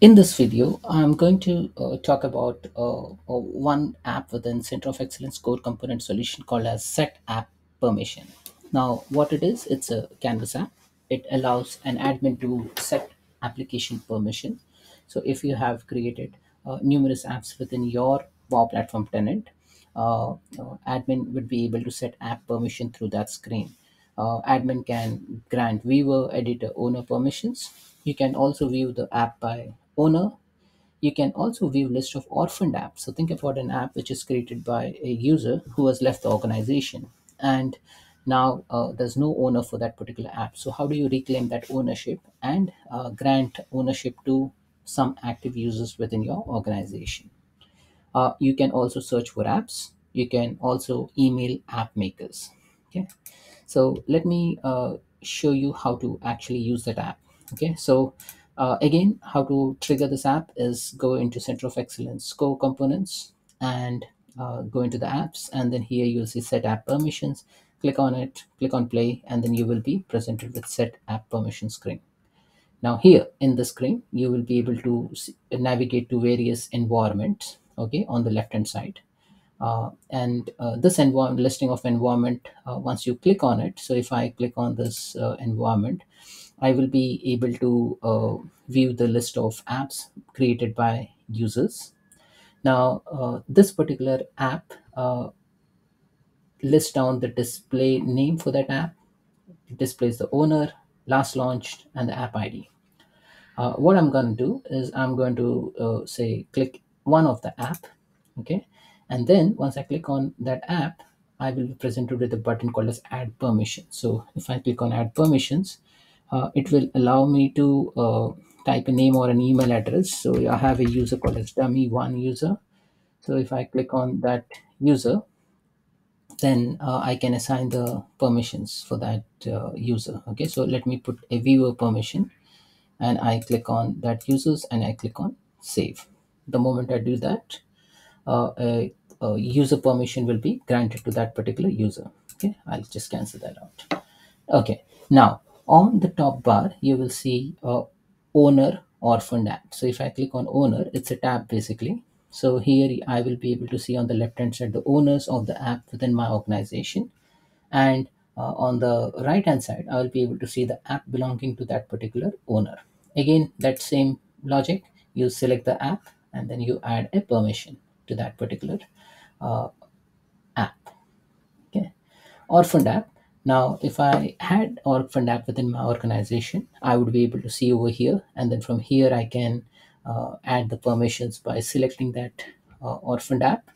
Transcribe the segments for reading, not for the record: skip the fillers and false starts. In this video, I'm going to talk about one app within Center of Excellence Core Component Solution called as Set App Permission. Now, what it is, it's a Canvas app. It allows an admin to set application permission. So if you have created numerous apps within your Power Platform tenant, admin would be able to set app permission through that screen. Admin can grant viewer, editor, owner permissions. You can also view the app by owner. You can also view list of orphaned apps. So think about an app which is created by a user who has left the organization, and now there's no owner for that particular app. So how do you reclaim that ownership and grant ownership to some active users within your organization? You can also search for apps. You can also email app makers. Okay, so let me show you how to actually use that app. Okay, so again, how to trigger this app is go into Center of Excellence Core Components and go into the apps, and then here you'll see Set App Permissions. Click on it, click on play, and then you will be presented with Set App Permission screen. Now here in the screen, you will be able to navigate to various environments, okay, on the left hand side. This environment, listing of environment, once you click on it, so if I click on this environment, I will be able to view the list of apps created by users. Now, this particular app lists down the display name for that app. It displays the owner, last launched, and the app ID. What I'm going to do is I'm going to say click one of the app, okay? And then once I click on that app, I will be presented with a button called as Add Permission. So if I click on Add Permissions, it will allow me to type a name or an email address. So I have a user called as dummy1 user. So if I click on that user, then I can assign the permissions for that user. Okay, so let me put a viewer permission, and I click on that users and I click on save. The moment I do that, a user permission will be granted to that particular user. Okay, I'll just cancel that out. Okay, now on the top bar, you will see owner orphaned app. So if I click on owner, it's a tab basically. So here I will be able to see on the left hand side the owners of the app within my organization, and on the right hand side I will be able to see the app belonging to that particular owner. Again, that same logic, you select the app and then you add a permission to that particular app. Okay, orphaned app. Now if I had orphaned app within my organization, I would be able to see over here, and then from here I can add the permissions by selecting that orphaned app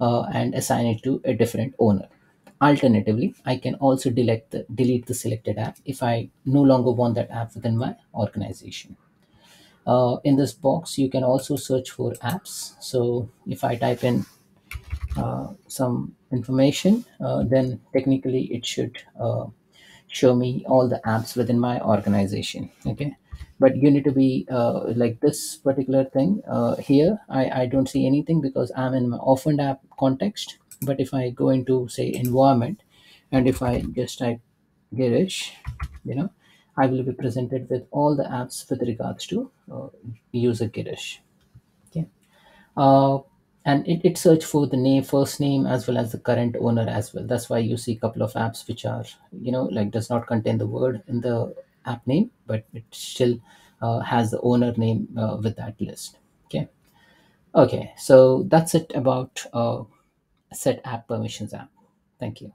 and assign it to a different owner. Alternatively, I can also delete the selected app if I no longer want that app within my organization. In this box, you can also search for apps. So if I type in some information, then technically it should show me all the apps within my organization. Okay, but you need to be like this particular thing here. I don't see anything because I'm in my orphaned app context. But if I go into say environment, and if I just type Girish, you know, I will be presented with all the apps with regards to user Girish. Okay, and it searched for the name, first name, as well as the current owner as well. That's why you see a couple of apps which are, you know, like does not contain the word in the app name, but it still has the owner name with that list. Okay. Okay. So that's it about Set App Permissions app. Thank you.